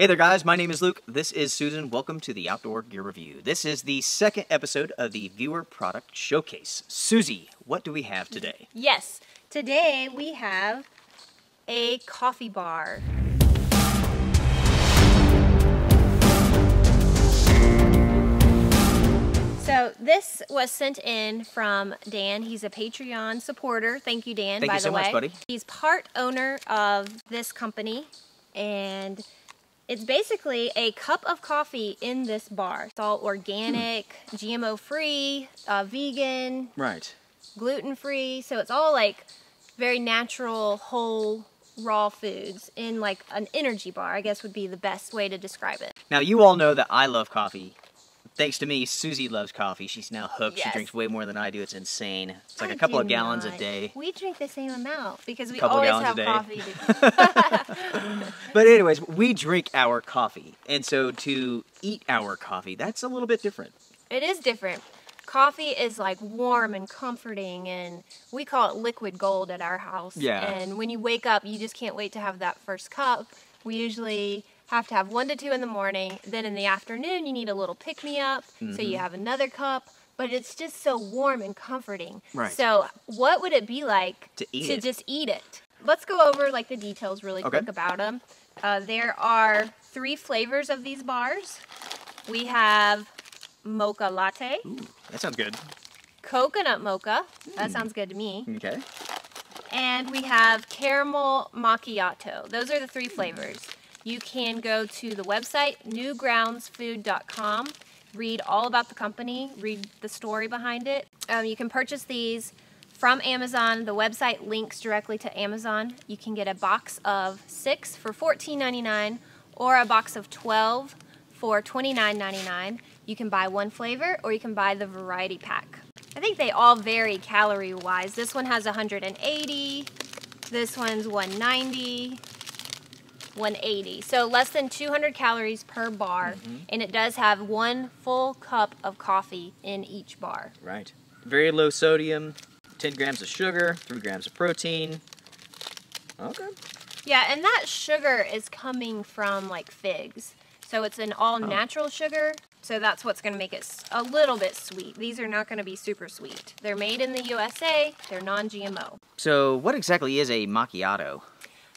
Hey there guys, my name is Luke, this is Susan, welcome to the Outdoor Gear Review. This is the second episode of the Viewer Product Showcase. Susie, what do we have today? Yes, today we have a coffee bar. So this was sent in from Dan. He's a Patreon supporter. Thank you, Dan, by the way. Thank you so much, buddy. He's part owner of this company, and it's basically a cup of coffee in this bar. It's all organic, GMO-free, vegan, right, gluten-free. So it's all like very natural, whole, raw foods in like an energy bar, I guess would be the best way to describe it. Now you all know that I love coffee. Thanks to me, Susie loves coffee. She's now hooked. Yes. She drinks way more than I do. It's insane. It's like a couple of gallons a day. We drink the same amount because we always have coffee. But anyways, we drink our coffee. And so to eat our coffee, that's a little bit different. It is different. Coffee is like warm and comforting, and we call it liquid gold at our house. Yeah. And when you wake up, you just can't wait to have that first cup. We usually have to have 1 to 2 in the morning. Then in the afternoon, you need a little pick-me-up, so you have another cup. But it's just so warm and comforting. Right. So what would it be like to just eat it? Let's go over like the details really quick about them. There are 3 flavors of these bars. We have mocha latte. Ooh, that sounds good. Coconut mocha. That sounds good to me. Okay. And we have caramel macchiato. Those are the 3 flavors. You can go to the website, newgroundsfood.com, read all about the company, read the story behind it. You can purchase these from Amazon. The website links directly to Amazon. You can get a box of 6 for $14.99 or a box of 12 for $29.99. You can buy 1 flavor or you can buy the variety pack. I think they all vary calorie-wise. This one has 180, this one's 190. 180, so less than 200 calories per bar, and it does have 1 full cup of coffee in each bar. Right. Very low sodium, 10 grams of sugar, 3 grams of protein. Okay. Yeah, and that sugar is coming from like figs, so it's an all-natural sugar, so that's what's going to make it a little bit sweet. These are not going to be super sweet. They're made in the USA, they're non-GMO. So what exactly is a macchiato?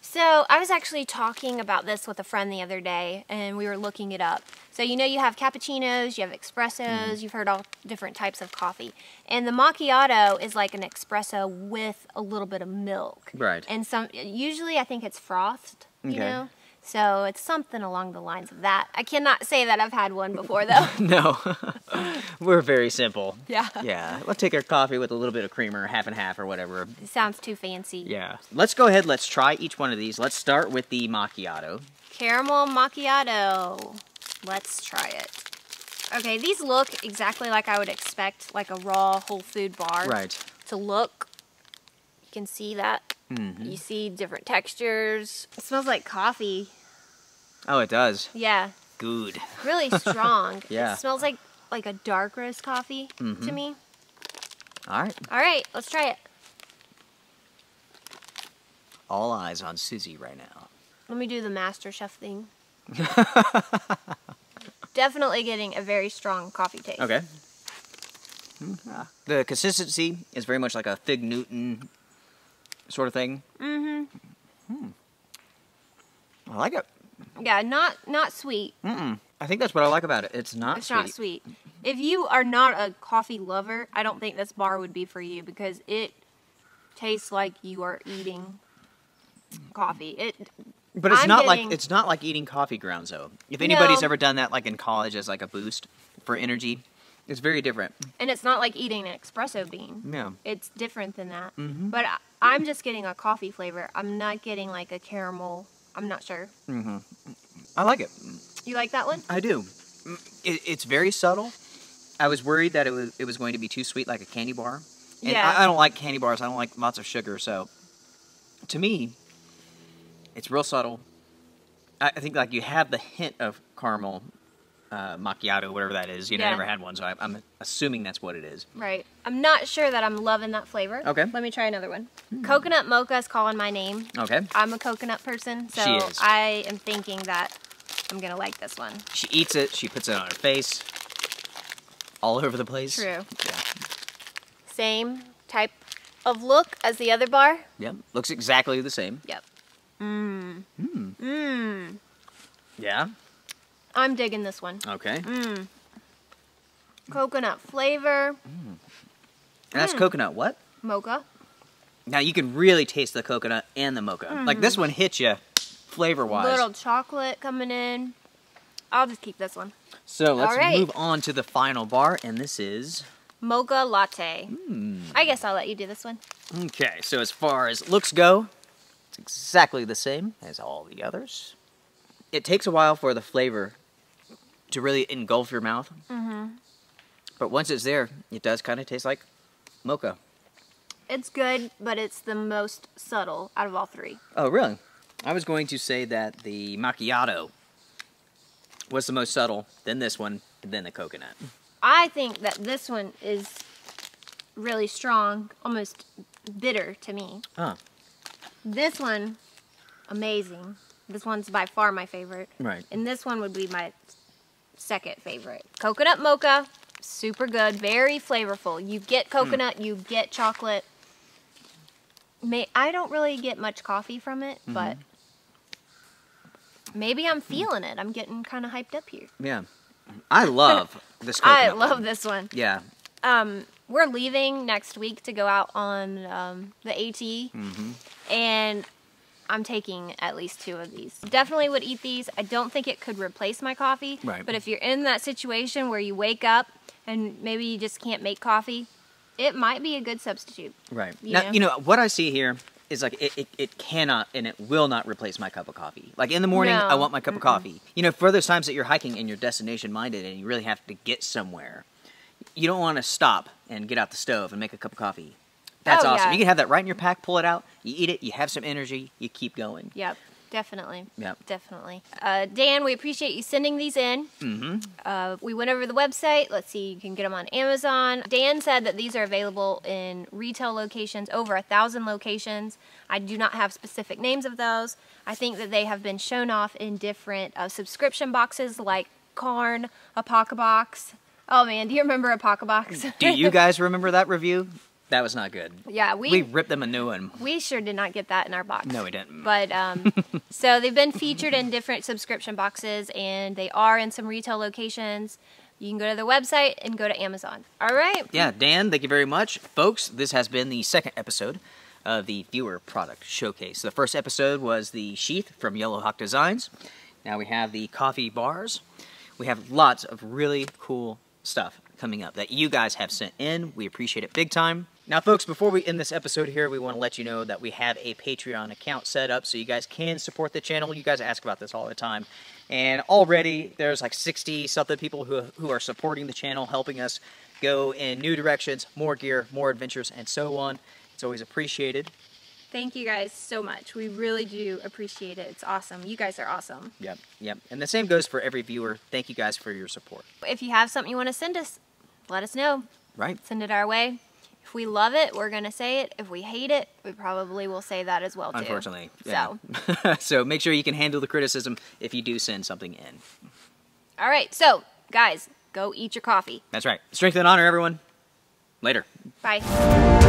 So I was actually talking about this with a friend the other day, and we were looking it up. So you know you have cappuccinos, you have espressos, you've heard all different types of coffee. And the macchiato is like an espresso with a little bit of milk. Right. And usually I think it's frothed, you know? So it's something along the lines of that. I cannot say that I've had one before, though. No. We're very simple. Yeah. Yeah. Let's take our coffee with a little bit of creamer, half and half or whatever. It sounds too fancy. Yeah. Let's go ahead. Let's try each one of these. Let's start with the macchiato. Caramel macchiato. Let's try it. Okay, these look exactly like I would expect, like a raw whole food bar. Right. To look. You can see that. You see different textures. It smells like coffee. Oh, it does. Yeah. Good. Really strong. Yeah. It smells like a dark roast coffee to me. All right. All right, let's try it. All eyes on Susie right now. Let me do the MasterChef thing. Definitely getting a very strong coffee taste. Okay. The consistency is very much like a Fig Newton sort of thing. I like it. Yeah, not sweet. I think that's what I like about it. It's not sweet. If you are not a coffee lover, I don't think this bar would be for you because it tastes like you are eating coffee. But it's not like eating coffee grounds though. If anybody's ever done that like in college as like a boost for energy, it's very different. And it's not like eating an espresso bean. No. It's different than that. But I'm just getting a coffee flavor. I'm not getting like a caramel. I'm not sure. I like it. You like that one? I do. It's very subtle. I was worried that it was going to be too sweet like a candy bar. And yeah. I don't like candy bars. I don't like lots of sugar. So to me, it's real subtle. I think like you have the hint of caramel macchiato, whatever that is. I never had one, so I'm assuming that's what it is. Right. I'm not sure that I'm loving that flavor. Okay. Let me try another one. Coconut mocha is calling my name. Okay. I'm a coconut person, so I am thinking that I'm gonna like this one. She eats it, she puts it on her face, all over the place. True. Yeah. Same type of look as the other bar. Yep, looks exactly the same. Yep. Mmm. Mmm. Mmm. Yeah? I'm digging this one. Okay. Mmm. Coconut flavor. Mm. That's coconut what? Mocha. Now you can really taste the coconut and the mocha. Mm. Like this one hits you flavor-wise. Little chocolate coming in. I'll just keep this one. So let's move on to the final bar, and this is... Mocha Latte. Mm. I guess I'll let you do this one. Okay, so as far as looks go, it's exactly the same as all the others. It takes a while for the flavor to really engulf your mouth. Mm-hmm. But once it's there, it does kind of taste like mocha. It's good, but it's the most subtle out of all three. Oh, really? I was going to say that the macchiato was the most subtle, then this one, and then the coconut. I think that this one is really strong, almost bitter to me. Huh. This one, amazing. This one's by far my favorite. Right. And this one would be my second favorite. Coconut mocha, super good, very flavorful. You get coconut, you get chocolate. I don't really get much coffee from it, but maybe I'm feeling it. I'm getting kind of hyped up here. Yeah. I love this coconut. I love this one. Yeah. We're leaving next week to go out on the AT, and I'm taking at least 2 of these. Definitely would eat these. I don't think it could replace my coffee, right. But if you're in that situation where you wake up and maybe you just can't make coffee, it might be a good substitute. Right. You know, what I see here is like it cannot and it will not replace my cup of coffee. Like in the morning, I want my cup of coffee. You know, for those times that you're hiking and you're destination minded and you really have to get somewhere, you don't want to stop and get out the stove and make a cup of coffee. That's awesome. Yeah. You can have that right in your pack, pull it out, you eat it, you have some energy, you keep going. Yep, definitely. Yep. Definitely. Dan, we appreciate you sending these in. We went over the website. Let's see, you can get them on Amazon. Dan said that these are available in retail locations, over 1,000 locations. I do not have specific names of those. I think that they have been shown off in different subscription boxes like Carn, Apocabox. Oh man, do you remember Apocabox? Do you guys remember that review? That was not good. Yeah, we ripped them a new one. We sure did not get that in our box. No, we didn't. But so they've been featured in different subscription boxes, and they are in some retail locations. You can go to their website and go to Amazon. All right. Yeah, Dan, thank you very much. Folks, this has been the second episode of the Viewer Product Showcase. The first episode was the sheath from Yellow Hawk Designs. Now we have the coffee bars. We have lots of really cool stuff coming up that you guys have sent in. We appreciate it big time. Now, folks, before we end this episode here, we want to let you know that we have a Patreon account set up so you guys can support the channel. You guys ask about this all the time. And already there's like 60-something people who are supporting the channel, helping us go in new directions, more gear, more adventures, and so on. It's always appreciated. Thank you guys so much. We really do appreciate it. It's awesome. You guys are awesome. Yep, yep. And the same goes for every viewer. Thank you guys for your support. If you have something you want to send us, let us know. Right. Send it our way. If we love it, we're going to say it. If we hate it, we probably will say that as well, too. Unfortunately. Yeah. So. So make sure you can handle the criticism if you do send something in. All right. So, guys, go eat your coffee. That's right. Strength and honor, everyone. Later. Bye.